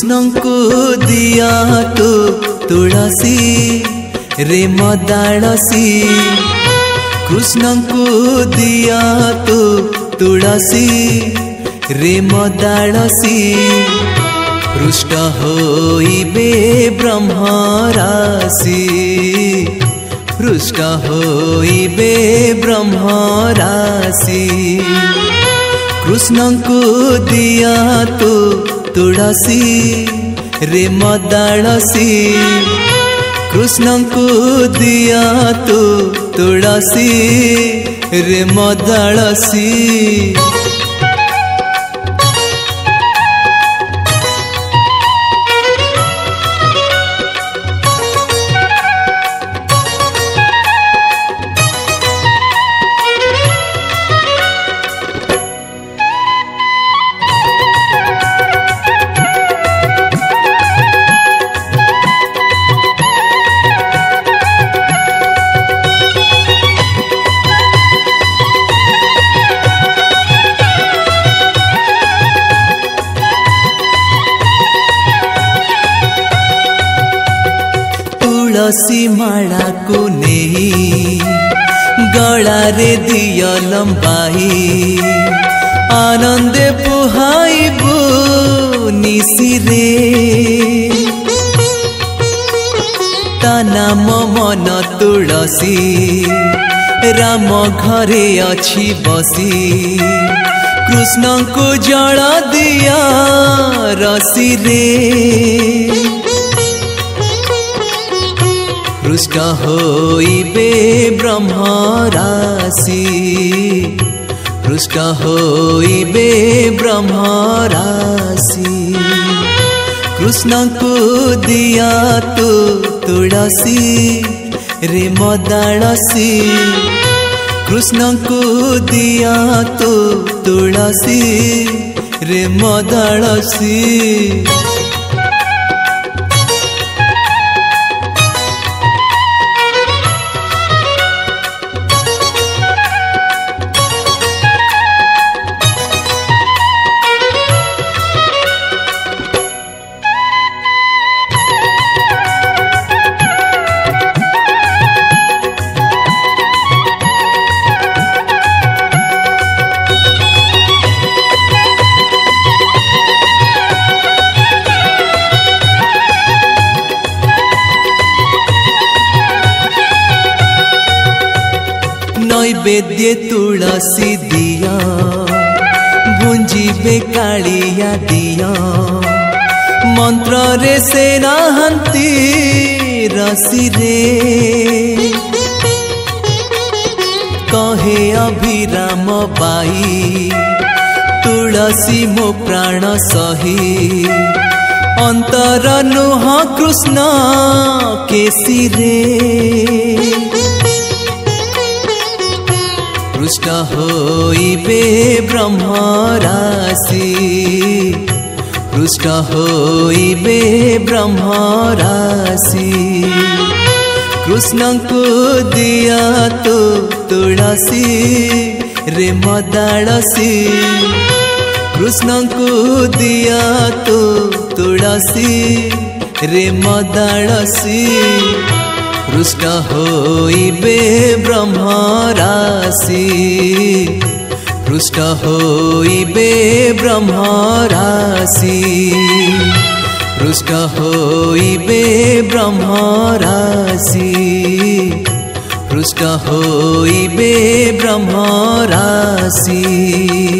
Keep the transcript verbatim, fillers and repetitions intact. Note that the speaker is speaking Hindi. कृष्णंकु दिया तू तुलसी रे मदासी, कृष्णंकु दिया तू तुलसी रे मदासी, रुष्ट होइबे ब्रह्म राशि, रुष्ट होइबे ब्रह्म राशि। कृष्णंकु दिया तू तुलसी रे मदासी, कृष्णंकु दिया तू तुलसी रे मदासी। तुलसी माला को नहीं गला रे दिया लंबाई, आनंदे पुहाइबु निसी रे, तानाम मन तुलसी राम घरे अछि बसी, कृष्णंकु जल दिया रसी रे, रुष्ट होइबे ब्रह्म राशि, रुष्ट होइबे ब्रह्म राशि। कृष्णंकु दिया तू तुलसी रे मदासी, कृष्णंकु दिया तू तुलसी रे मदासी। नैवेद्य तुलसी दिया गुंजीबे कालिया दिया, मंत्र रे से नहंती रसी रे, कहे अभिराम बाई तुलसी मो प्राण सही, अंतर नुह कृष्ण केसी रे, रुष्ट होइबे ब्रह्म राशि, रुष्ट होइबे ब्रह्म राशि। कृष्णंकु दिया तू तुलसी रे मदासी, कृष्णंकु दिया तू तुलसी रे मदासी, रुष्ट होइबे ब्रह्म राशि, रुष्ट होइबे ब्रह्म राशि, रुष्ट होइबे ब्रह्म राशि, रुष्ट होइबे ब्रह्म राशि।